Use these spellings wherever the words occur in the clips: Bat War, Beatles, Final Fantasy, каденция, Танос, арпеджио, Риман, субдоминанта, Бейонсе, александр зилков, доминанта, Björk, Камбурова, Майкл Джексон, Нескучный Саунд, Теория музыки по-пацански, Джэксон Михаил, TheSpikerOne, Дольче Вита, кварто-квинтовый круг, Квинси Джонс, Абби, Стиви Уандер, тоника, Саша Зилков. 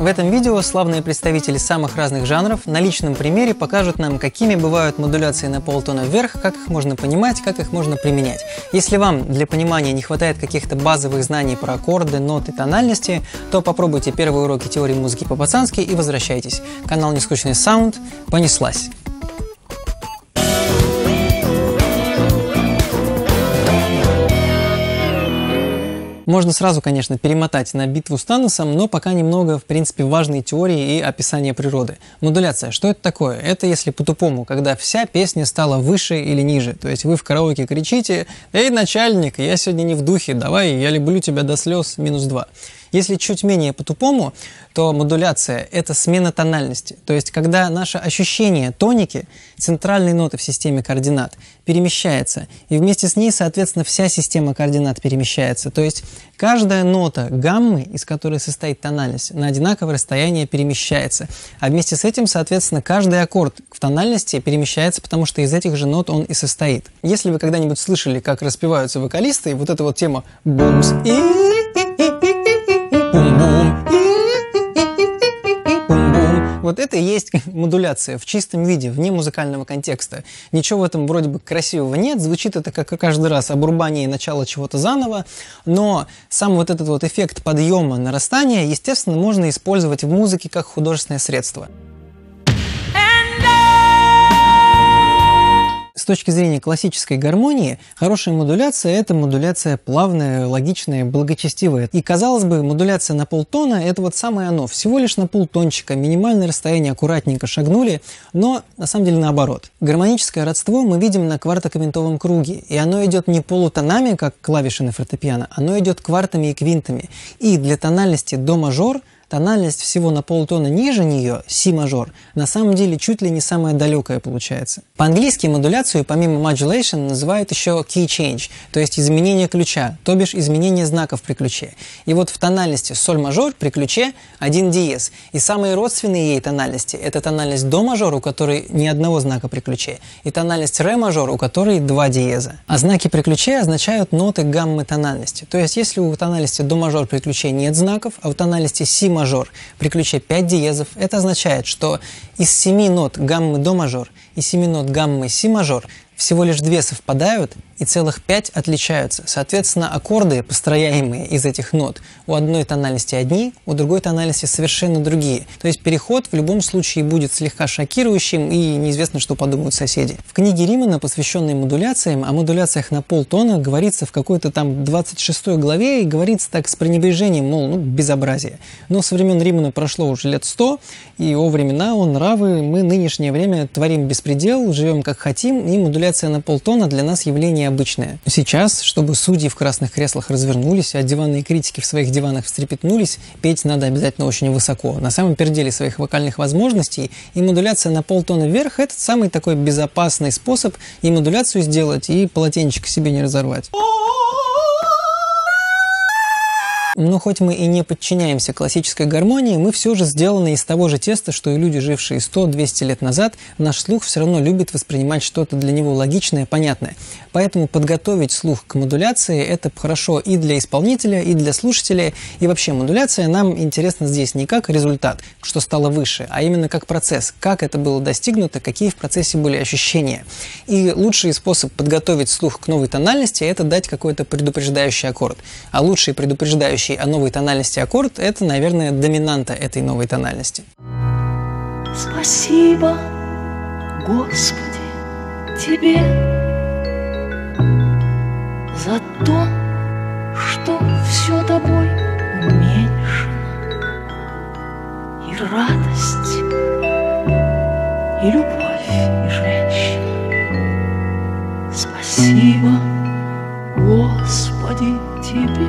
В этом видео славные представители самых разных жанров на личном примере покажут нам, какими бывают модуляции на полтона вверх, как их можно понимать, как их можно применять. Если вам для понимания не хватает каких-то базовых знаний про аккорды, ноты, тональности, то попробуйте первые уроки теории музыки по-пацански и возвращайтесь. Канал Нескучный Саунд. Понеслась! Можно сразу, конечно, перемотать на битву с Таносом, но пока немного, в принципе, важной теории и описания природы. Модуляция. Что это такое? Это, если по-тупому, когда вся песня стала выше или ниже. То есть вы в караоке кричите: «Эй, начальник, я сегодня не в духе, давай, я люблю тебя до слез, -2». Если чуть менее по-тупому, то модуляция – это смена тональности. То есть когда наше ощущение тоники, центральной ноты в системе координат, перемещается, и вместе с ней, соответственно, вся система координат перемещается. То есть каждая нота гаммы, из которой состоит тональность, на одинаковое расстояние перемещается. А вместе с этим, соответственно, каждый аккорд в тональности перемещается, потому что из этих же нот он и состоит. Если вы когда-нибудь слышали, как распеваются вокалисты, и вот эта вот тема «бумс» и «бум-бум», «бум-бум». Вот это и есть модуляция в чистом виде, вне музыкального контекста. Ничего в этом вроде бы красивого нет, звучит это как каждый раз обрубание и начало чего-то заново, но сам вот этот вот эффект подъема, нарастания, естественно, можно использовать в музыке как художественное средство. С точки зрения классической гармонии, хорошая модуляция – это модуляция плавная, логичная, благочестивая. И, казалось бы, модуляция на полтона – это вот самое оно, всего лишь на полтончика, минимальное расстояние аккуратненько шагнули, но на самом деле наоборот. Гармоническое родство мы видим на квартокомментовом круге, и оно идет не полутонами, как клавиши на фортепиано, оно идет квартами и квинтами. И для тональности до-мажор – тональность всего на полтона ниже нее, си-мажор, на самом деле чуть ли не самая далекая получается. По-английски модуляцию, помимо modulation, называют еще key change, то есть изменение ключа, то бишь изменение знаков при ключе. И вот в тональности соль-мажор при ключе 1 диез. И самые родственные ей тональности – это тональность до-мажор, у которой ни одного знака при ключе, и тональность ре-мажор, у которой 2 диеза. А знаки при ключе означают ноты гаммы тональности. То есть если у тональности до-мажор при ключе нет знаков, а у тональности си-мажор при ключе 5 диезов, это означает, что из 7 нот гаммы до-мажор и 7 нот гаммы си-мажор всего лишь 2 совпадают и целых 5 отличаются. Соответственно, аккорды, построяемые из этих нот, у одной тональности одни, у другой тональности совершенно другие. То есть переход в любом случае будет слегка шокирующим, и неизвестно, что подумают соседи. В книге Римана, посвященной модуляциям, о модуляциях на полтона говорится в какой-то там 26 главе, и говорится так с пренебрежением, мол, ну, безобразие. Но со времен Римана прошло уже лет 100, и о времена, о нравы, мы нынешнее время творим беспредел, живем как хотим, и модуляция на полтона для нас явление обычное. Сейчас, чтобы судьи в красных креслах развернулись, а диванные критики в своих диванах встрепетнулись, петь надо обязательно очень высоко, на самом переделе своих вокальных возможностей, и модуляция на полтона вверх – это самый такой безопасный способ и модуляцию сделать, и полотенчик себе не разорвать. Но хоть мы и не подчиняемся классической гармонии, мы все же сделаны из того же теста, что и люди, жившие 100-200 лет назад. Наш слух все равно любит воспринимать что-то для него логичное, понятное. Поэтому подготовить слух к модуляции – это хорошо и для исполнителя, и для слушателя. И вообще модуляция нам интересна здесь не как результат, что стало выше, а именно как процесс, как это было достигнуто, какие в процессе были ощущения. И лучший способ подготовить слух к новой тональности – это дать какой-то предупреждающий аккорд. А лучший предупреждающий о новой тональности аккорд – это, наверное, доминанта этой новой тональности. Спасибо, Господи, Тебе за то, что все Тобой уменьшено, и радость, и любовь, и женщина. Спасибо, Господи, Тебе.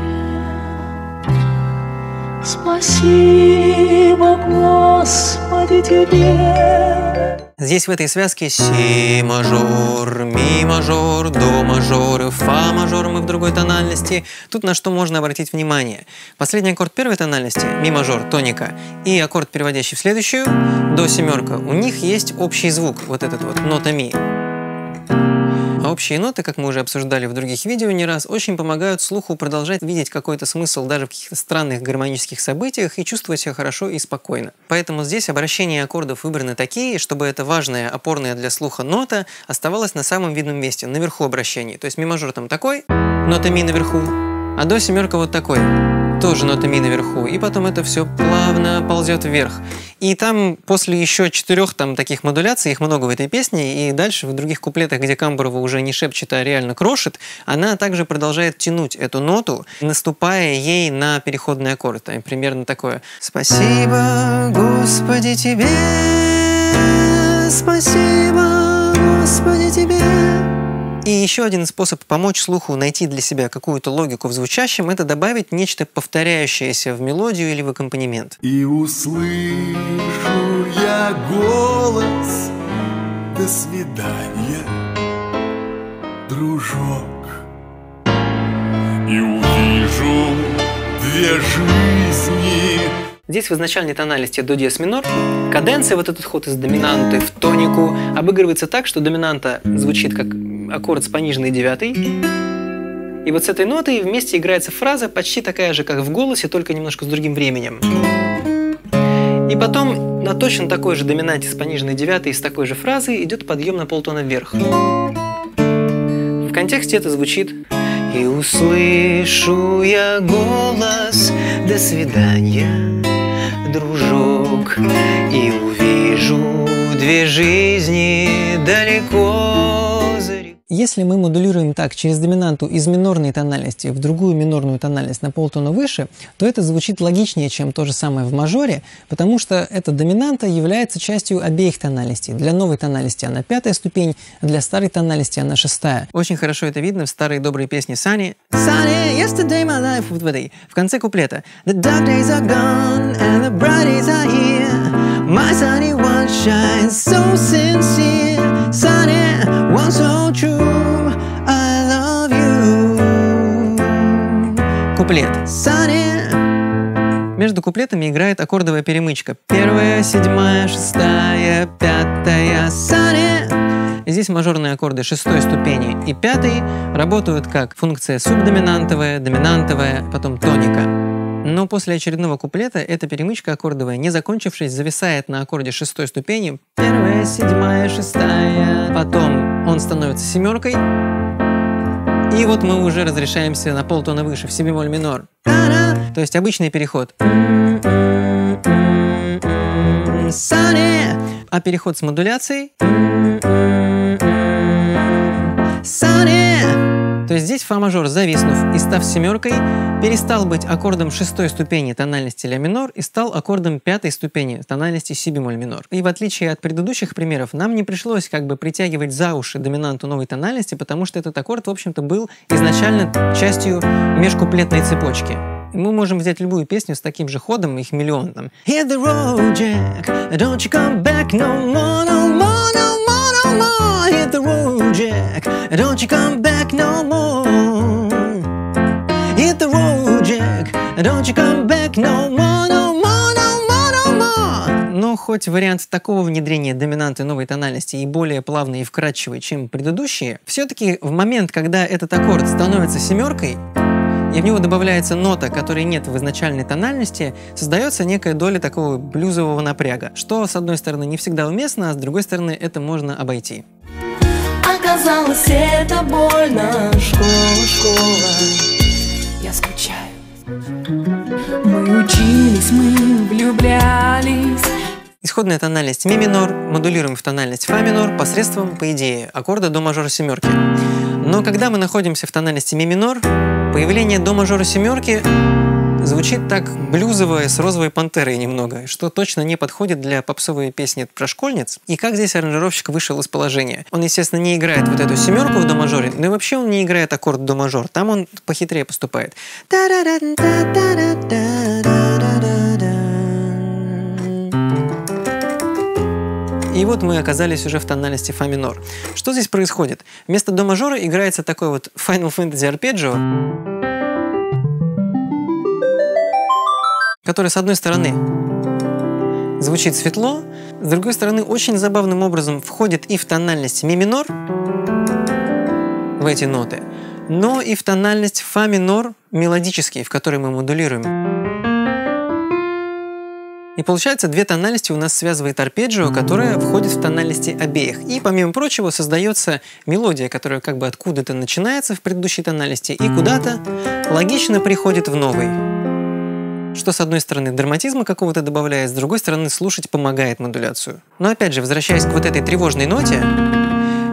Спасибо, Господи, Тебе. Здесь в этой связке си-мажор, ми-мажор, до-мажор, фа-мажор мы в другой тональности. Тут на что можно обратить внимание. Последний аккорд первой тональности, ми-мажор, тоника, и аккорд, переводящий в следующую, до-семерка, у них есть общий звук, вот этот вот, нота ми. А общие ноты, как мы уже обсуждали в других видео не раз, очень помогают слуху продолжать видеть какой-то смысл даже в каких-то странных гармонических событиях и чувствовать себя хорошо и спокойно. Поэтому здесь обращения аккордов выбраны такие, чтобы эта важная, опорная для слуха нота оставалась на самом видном месте, наверху обращений. То есть ми мажор там такой, нота ми наверху, а до семерка вот такой. Тоже нота ми наверху, и потом это все плавно ползет вверх. И там после еще 4 там таких модуляций, их много в этой песне, и дальше в других куплетах, где Камбурова уже не шепчет, а реально крошит, она также продолжает тянуть эту ноту, наступая ей на переходный аккорд. Там примерно такое. Спасибо, Господи, тебе, спасибо, Господи, тебе. И еще один способ помочь слуху найти для себя какую-то логику в звучащем – это добавить нечто повторяющееся в мелодию или в аккомпанемент. И услышу я голос, до свидания, дружок. И увижу две жизни. Здесь в изначальной тональности до диез минор каденция, вот этот ход из доминанты в тонику, обыгрывается так, что доминанта звучит как аккорд с пониженной девятой, и вот с этой нотой вместе играется фраза почти такая же, как в голосе, только немножко с другим временем. И потом на точно такой же доминанте с пониженной девятой и с такой же фразой идет подъем на полтона вверх. В контексте это звучит «И услышу я голос, до свидания, дружок, и увижу две жизни далеко». Если мы модулируем так через доминанту из минорной тональности в другую минорную тональность на полтона выше, то это звучит логичнее, чем то же самое в мажоре, потому что эта доминанта является частью обеих тональностей. Для новой тональности она 5-я ступень, а для старой тональности она 6-я. Очень хорошо это видно в старой доброй песне Sunny. Sunny, yesterday my life, вот в этой, в конце куплета. The dark days are gone and the bright days are here. My sunny one shines so sincere. Sunny, one so true. I love you. Куплет. Sunny. Между куплетами играет аккордовая перемычка. 1, 7, 6, 5. Sunny. Здесь мажорные аккорды 6-й ступени и 5-й работают как функция субдоминантовая, доминантовая, потом тоника. Но после очередного куплета эта перемычка аккордовая, не закончившись, зависает на аккорде 6-й ступени. 1, 7, 6. Потом он становится 7-кой. И вот мы уже разрешаемся на полтона выше, в си бемоль минор. То есть обычный переход. А переход с модуляцией. То есть здесь фа-мажор, зависнув и став 7-кой, перестал быть аккордом 6-й ступени тональности ля минор и стал аккордом 5-й ступени тональности си бемоль минор. И в отличие от предыдущих примеров, нам не пришлось как бы притягивать за уши доминанту новой тональности, потому что этот аккорд, в общем-то, был изначально частью межкуплетной цепочки. Мы можем взять любую песню с таким же ходом, их миллион там. Hit the road, Jack, don't you come back no more, no more, no more, no more. Hit the road, Jack, don't you come back no more. Hit the road, Jack, don't you come back no more, no more, no more, no more. Но хоть вариант такого внедрения доминанты новой тональности и более плавный и вкрадчивый, чем предыдущие, все-таки в момент, когда этот аккорд становится 7-кой, и в него добавляется нота, которой нет в изначальной тональности, создается некая доля такого блюзового напряга, что, с одной стороны, не всегда уместно, а с другой стороны, это можно обойти. Оказалось, это больно. Школа, школа. Я скучаю. Мы учились, мы влюблялись. Исходная тональность ми минор, модулируем в тональность фа минор посредством, по идее, аккорда до мажора 7-ки. Но когда мы находимся в тональности ми минор, появление до мажора 7-ки звучит так блюзовое с розовой пантерой немного, что точно не подходит для попсовой песни про школьниц. И как здесь аранжировщик вышел из положения? Он, естественно, не играет вот эту 7-ку в до мажоре, но и вообще он не играет аккорд до мажор, там он похитрее поступает. И вот мы оказались уже в тональности фа минор. Что здесь происходит? Вместо до мажора играется такой вот Final Fantasy арпеджио, который, с одной стороны, звучит светло, с другой стороны, очень забавным образом входит и в тональность ми минор, в эти ноты, но и в тональность фа минор мелодический, в которой мы модулируем. И получается, две тональности у нас связывает арпеджио, которая входит в тональности обеих. И, помимо прочего, создается мелодия, которая как бы откуда-то начинается в предыдущей тональности и куда-то логично приходит в новый. Что, с одной стороны, драматизма какого-то добавляет, с другой стороны, слушать помогает модуляцию. Но, опять же, возвращаясь к вот этой тревожной ноте,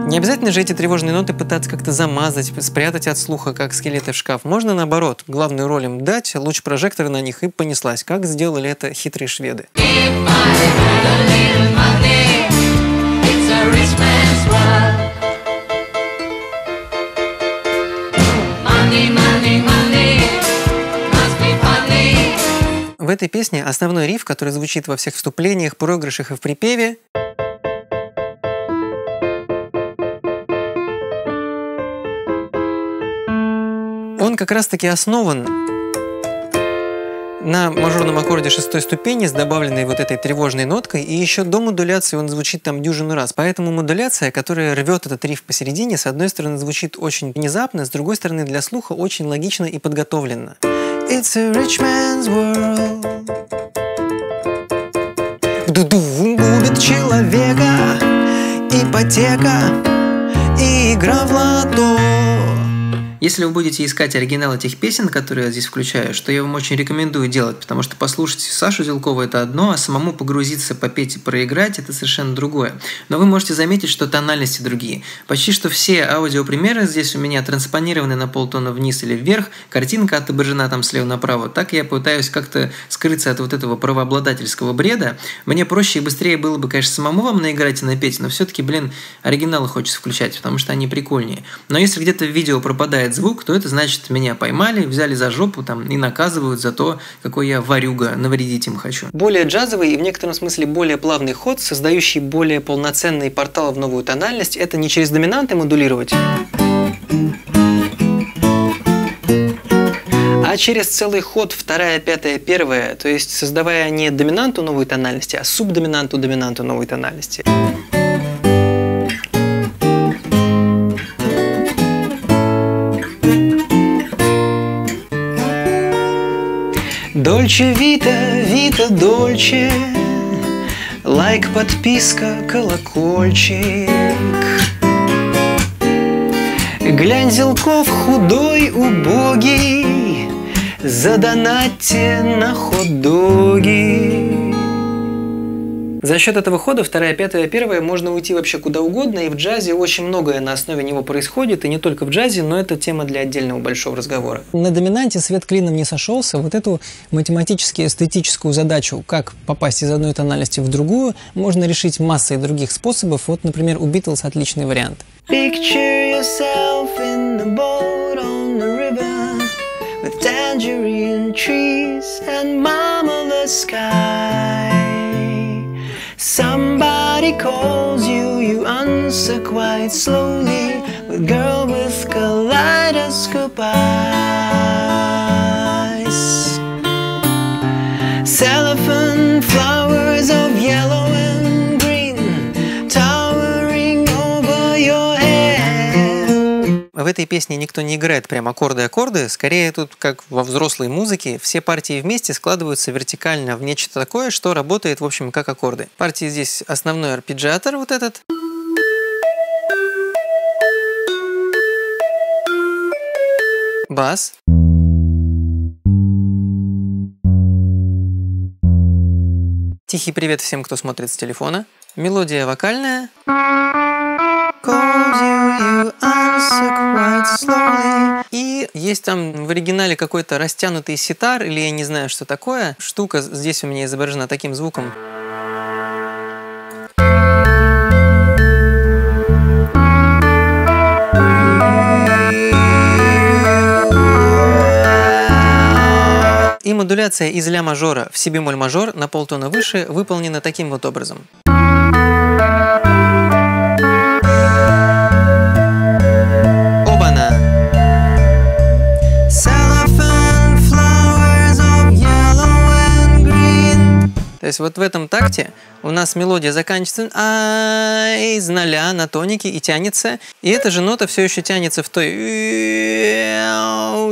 не обязательно же эти тревожные ноты пытаться как-то замазать, спрятать от слуха, как скелеты в шкаф. Можно наоборот, главную роль им дать, луч прожектора на них и понеслась, как сделали это хитрые шведы. В этой песне основной риф, который звучит во всех вступлениях, проигрышах и в припеве, он как раз-таки основан на мажорном аккорде шестой ступени с добавленной вот этой тревожной ноткой, и еще до модуляции он звучит там дюжину раз. Поэтому модуляция, которая рвет этот риф посередине, с одной стороны звучит очень внезапно, с другой стороны для слуха очень логично и подготовленно. It's a rich man's world. Ду-ду-ду, губит человека, ипотека и игра в лото. Если вы будете искать оригинал этих песен, которые я здесь включаю, что я вам очень рекомендую делать, потому что послушать Сашу Зилкова – это одно, а самому погрузиться, попеть и проиграть – это совершенно другое. Но вы можете заметить, что тональности другие. Почти что все аудиопримеры здесь у меня транспонированы на полтона вниз или вверх, картинка отображена там слева направо. Так я пытаюсь как-то скрыться от вот этого правообладательского бреда. Мне проще и быстрее было бы, конечно, самому вам наиграть и напеть, но все-таки, блин, оригиналы хочется включать, потому что они прикольнее. Но если где-то в видео пропадает звук, то это значит, меня поймали, взяли за жопу там и наказывают за то, какой я варюга, навредить им хочу. Более джазовый и в некотором смысле более плавный ход, создающий более полноценный портал в новую тональность, это не через доминанты модулировать, а через целый ход 2, 5, 1, то есть создавая не доминанту новой тональности, а субдоминанту доминанту новой тональности. Дольче Вита, Вита Дольче, лайк, подписка, колокольчик. Глянь, Зилков худой, убогий, задонатьте на хот-доги. За счет этого хода 2, 5, 1 можно уйти вообще куда угодно, и в джазе очень многое на основе него происходит, и не только в джазе, но это тема для отдельного большого разговора. На доминанте свет клином не сошелся, вот эту математически-эстетическую задачу, как попасть из одной тональности в другую, можно решить массой других способов, вот, например, у Beatles отличный вариант. Picture yourself in the boat on the river, with tangerine trees and marvelous sky. Somebody calls you, you answer quite slowly, with girl with kaleidoscope eyes. Cellophane flowers of yellow and green, towering over your head. В этой песне никто не играет прям аккорды-аккорды, скорее тут, как во взрослой музыке, все партии вместе складываются вертикально в нечто такое, что работает, в общем, как аккорды. Партии здесь основной арпеджиатор вот этот. Бас. Тихий привет всем, кто смотрит с телефона. Мелодия вокальная. И есть там в оригинале какой-то растянутый ситар, или я не знаю, что такое. Штука здесь у меня изображена таким звуком. И модуляция из ля мажора в си бемоль мажор на полтона выше выполнена таким вот образом. есть вот в этом такте у нас мелодия заканчивается из ноля на тонике и тянется. И эта же нота все еще тянется в той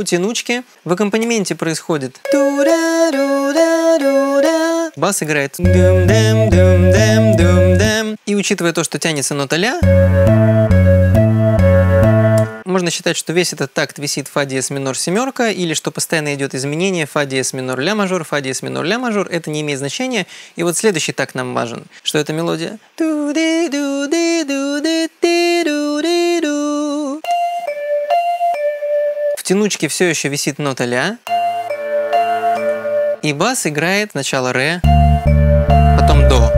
тянучке. В аккомпанементе происходит. Бас играет. И учитывая то, что тянется нота ля, можно считать, что весь этот такт висит фа диез минор семерка, или что постоянно идет изменение фа диез минор ля мажор, фа диез минор ля мажор. Это не имеет значения. И вот следующий такт нам важен, что это мелодия. В тянучке все еще висит нота ля, и бас играет сначала ре, потом до.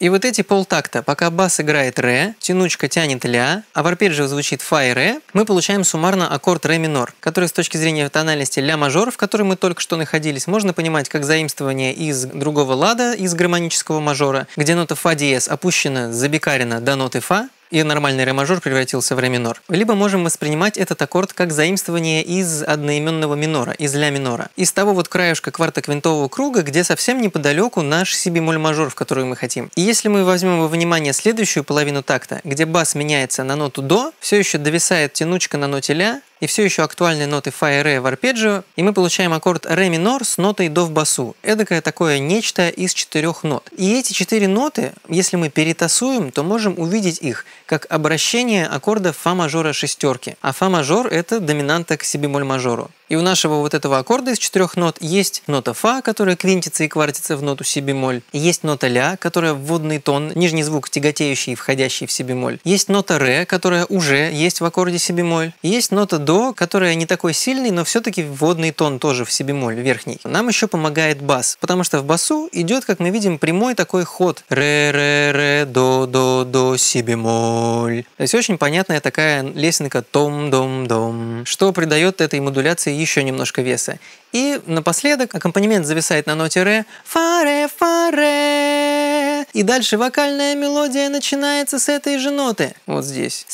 И вот эти полтакта, пока бас играет ре, тянучка тянет ля, а в арпеджио звучит фа и ре, мы получаем суммарно аккорд ре минор, который с точки зрения тональности ля мажор, в которой мы только что находились, можно понимать как заимствование из другого лада, из гармонического мажора, где нота фа диез опущена, забекарена до ноты фа, и нормальный ре мажор превратился в ре минор. Либо можем воспринимать этот аккорд как заимствование из одноименного минора, из ля минора. Из того вот краешка кварто-квинтового круга, где совсем неподалеку наш си бемоль мажор, в который мы хотим. И если мы возьмем во внимание следующую половину такта, где бас меняется на ноту до, все еще довисает тянучка на ноте ля, и все еще актуальные ноты фа и ре в арпеджио, и мы получаем аккорд ре минор с нотой до в басу. Эдакое такое нечто из четырех нот. И эти четыре ноты, если мы перетасуем, то можем увидеть их как обращение аккорда фа мажора шестерки. А фа мажор – это доминанта к си бемоль мажору. И у нашего вот этого аккорда из четырех нот есть нота фа, которая квинтится и квартится в ноту си бемоль. Есть нота ля, которая вводный тон, нижний звук, тяготеющий, входящий в си бемоль. Есть нота ре, которая уже есть в аккорде си бемоль. Есть нота до, которая не такой сильный, но все-таки вводный тон тоже в си бемоль, верхний. Нам еще помогает бас, потому что в басу идет, как мы видим, прямой такой ход. Ре-ре-ре, до-до-до, си бемоль. То есть очень понятная такая лесенка том-дом-дом, что придает этой модуляции еще немножко веса. И напоследок аккомпанемент зависает на ноте ре, фа-ре, фа-ре. И дальше вокальная мелодия начинается с этой же ноты. Вот здесь.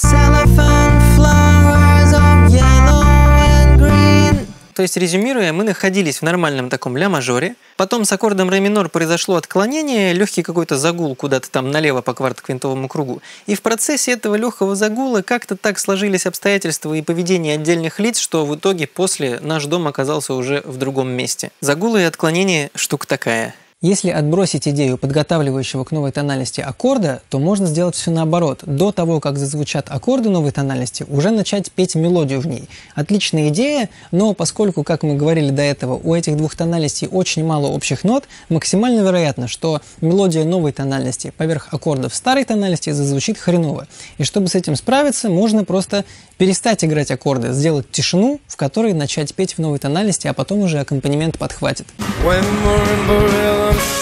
То есть, резюмируя, мы находились в нормальном таком ля-мажоре, потом с аккордом ре-минор произошло отклонение, легкий какой-то загул куда-то там налево по кварто-квинтовому кругу, и в процессе этого легкого загула как-то так сложились обстоятельства и поведение отдельных лиц, что в итоге после наш дом оказался уже в другом месте. Загулы и отклонения – штука такая. Если отбросить идею подготавливающего к новой тональности аккорда, то можно сделать все наоборот. До того, как зазвучат аккорды новой тональности, уже начать петь мелодию в ней. Отличная идея, но поскольку, как мы говорили до этого, у этих двух тональностей очень мало общих нот, максимально вероятно, что мелодия новой тональности поверх аккордов старой тональности зазвучит хреново. И чтобы с этим справиться, можно просто перестать играть аккорды, сделать тишину, в которой начать петь в новой тональности, а потом уже аккомпанемент подхватит.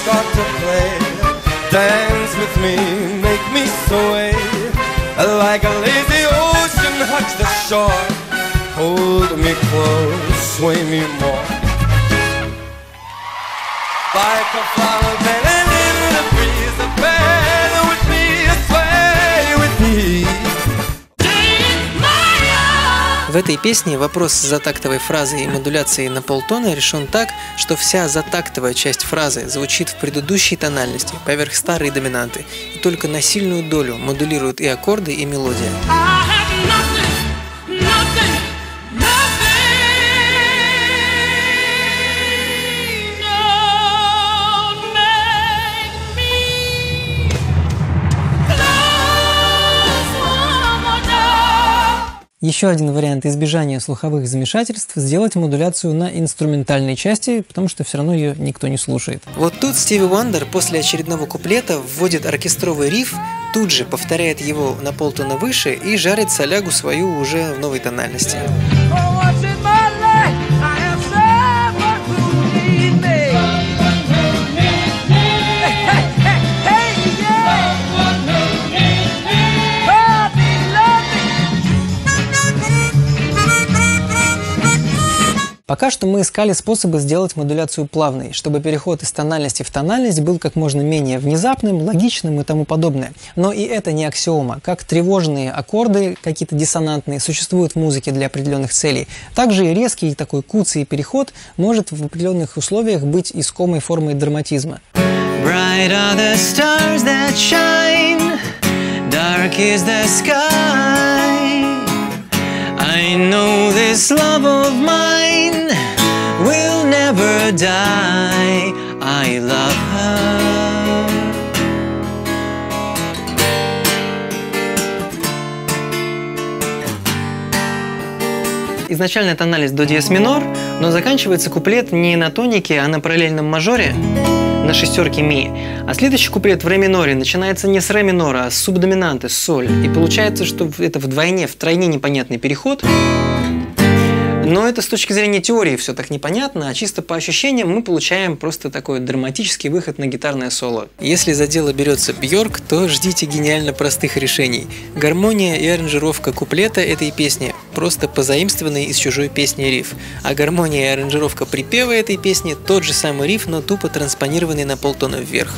Start to play, dance with me, make me sway, like a lazy ocean hugs the shore, hold me close, sway me more, like a flower bending in the breeze, a bed with me, a sway with me. В этой песне вопрос с затактовой фразой и модуляцией на полтона решен так, что вся затактовая часть фразы звучит в предыдущей тональности, поверх старой доминанты, и только на сильную долю модулируют и аккорды, и мелодия. Еще один вариант избежания слуховых замешательств – сделать модуляцию на инструментальной части, потому что все равно ее никто не слушает. Вот тут Стиви Уандер после очередного куплета вводит оркестровый риф, тут же повторяет его на полтона выше и жарит солягу свою уже в новой тональности. Пока что мы искали способы сделать модуляцию плавной, чтобы переход из тональности в тональность был как можно менее внезапным, логичным и тому подобное. Но и это не аксиома. Как тревожные аккорды, какие-то диссонантные, существуют в музыке для определенных целей, также и резкий такой куцый переход может в определенных условиях быть искомой формой драматизма. Bright are the stars that shine, dark is the sky. I know this love of mine will never die. I love her. Изначально это анализ до диез минор, но заканчивается куплет не на тонике, а на параллельном мажоре, на шестерке ми. А следующий куплет в ре миноре начинается не с ре минора, а с субдоминанты, с соль. И получается, что это вдвойне, втройне непонятный переход. Но это с точки зрения теории все так непонятно, а чисто по ощущениям мы получаем просто такой драматический выход на гитарное соло. Если за дело берется Бьорк, то ждите гениально простых решений. Гармония и аранжировка куплета этой песни просто позаимствованный из чужой песни риф, а гармония и аранжировка припева этой песни тот же самый риф, но тупо транспонированный на полтона вверх.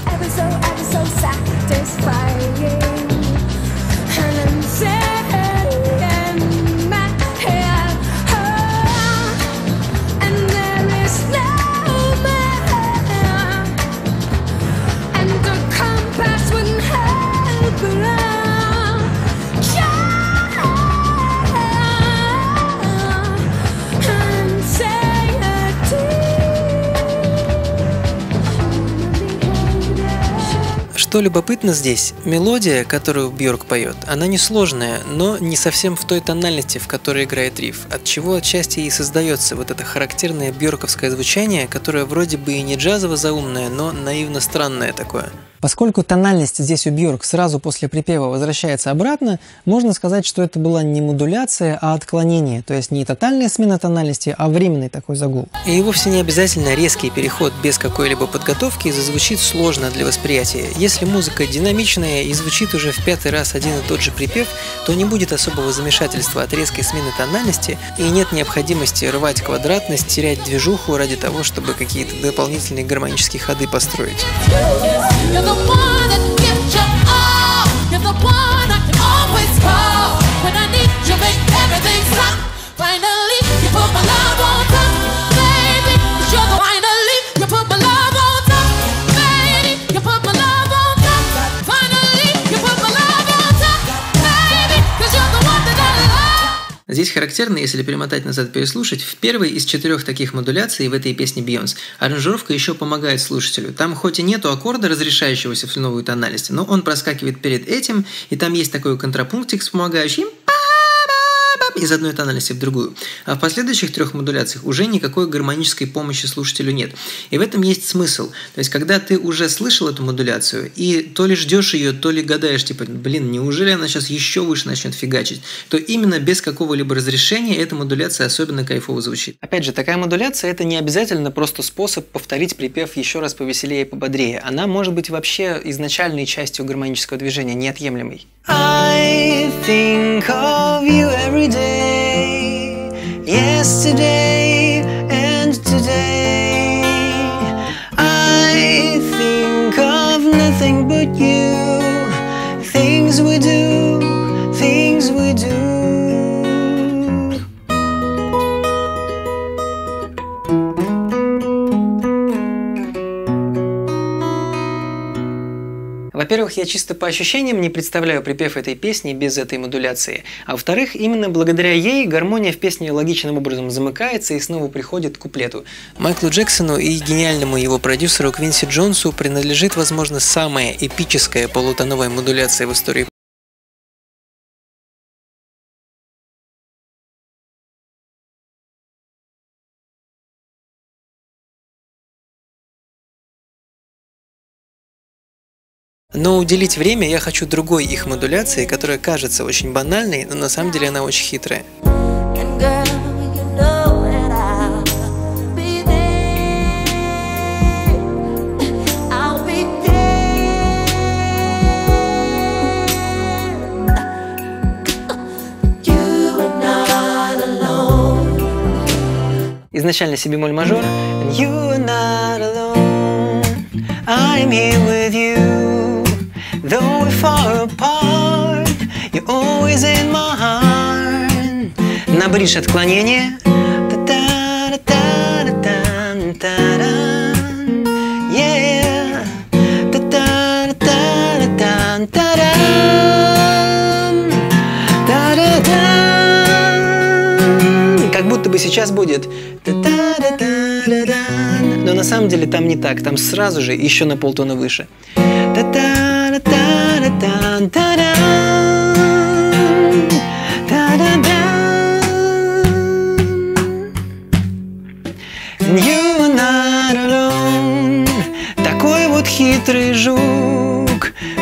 Что любопытно здесь, мелодия, которую Бьорк поет, она несложная, но не совсем в той тональности, в которой играет риф, от чего отчасти и создается вот это характерное бьорковское звучание, которое вроде бы и не джазово-заумное, но наивно странное такое. Поскольку тональность здесь у Бьорк сразу после припева возвращается обратно, можно сказать, что это была не модуляция, а отклонение, то есть не тотальная смена тональности, а временный такой загул. И вовсе не обязательно резкий переход без какой-либо подготовки зазвучит сложно для восприятия. Если музыка динамичная и звучит уже в пятый раз один и тот же припев, то не будет особого замешательства от резкой смены тональности и нет необходимости рвать квадратность, терять движуху ради того, чтобы какие-то дополнительные гармонические ходы построить. Здесь характерно, если перемотать назад и переслушать, в первой из 4 таких модуляций в этой песне Бейонсе аранжировка еще помогает слушателю. Там хоть и нету аккорда, разрешающегося в новую тональность, но он проскакивает перед этим, и там есть такой контрапунктик, вспомогающий из одной тональности в другую. А в последующих 3 модуляциях уже никакой гармонической помощи слушателю нет. И в этом есть смысл. То есть, когда ты уже слышал эту модуляцию, и то ли ждешь ее, то ли гадаешь, типа, блин, неужели она сейчас еще выше начнет фигачить, то именно без какого-либо разрешения эта модуляция особенно кайфово звучит. Опять же, такая модуляция — это не обязательно просто способ повторить припев еще раз повеселее и пободрее. Она может быть вообще изначальной частью гармонического движения, неотъемлемой. I think of you every day, yesterday and today. I think of nothing but you, things we do, things we do. Во-первых, я чисто по ощущениям не представляю припев этой песни без этой модуляции. А во-вторых, именно благодаря ей гармония в песне логичным образом замыкается и снова приходит к куплету. Майклу Джексону и гениальному его продюсеру Квинси Джонсу принадлежит, возможно, самая эпическая полутоновая модуляция в истории. Но уделить время я хочу другой их модуляции, которая кажется очень банальной, но на самом деле она очень хитрая. Изначально си бемоль мажор. Though we're far apart, you're always in my heart. На бридж отклонение. Yeah. сейчас будет. Но на самом деле там не так, там сразу же еще на полтона выше. Такой вот хитрый жук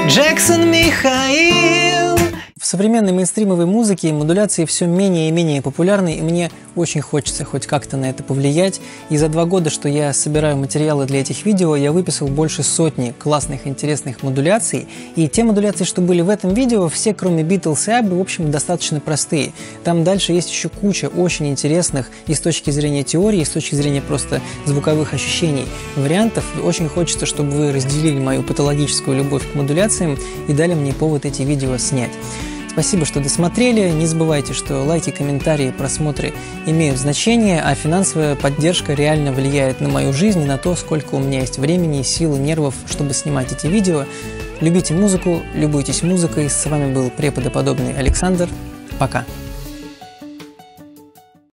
Джексон Михаил. В современной мейнстримовой музыке модуляции все менее и менее популярны, и мне очень хочется хоть как-то на это повлиять. И за 2 года, что я собираю материалы для этих видео, я выписал больше сотни классных, интересных модуляций. И те модуляции, что были в этом видео, все, кроме Beatles и Абби, в общем, достаточно простые. Там дальше есть еще куча очень интересных и с точки зрения теории, и с точки зрения просто звуковых ощущений вариантов. Очень хочется, чтобы вы разделили мою патологическую любовь к модуляциям и дали мне повод эти видео снять. Спасибо, что досмотрели. Не забывайте, что лайки, комментарии, просмотры имеют значение, а финансовая поддержка реально влияет на мою жизнь и на то, сколько у меня есть времени, сил и нервов, чтобы снимать эти видео. Любите музыку, любуйтесь музыкой. С вами был преподоподобный Александр. Пока.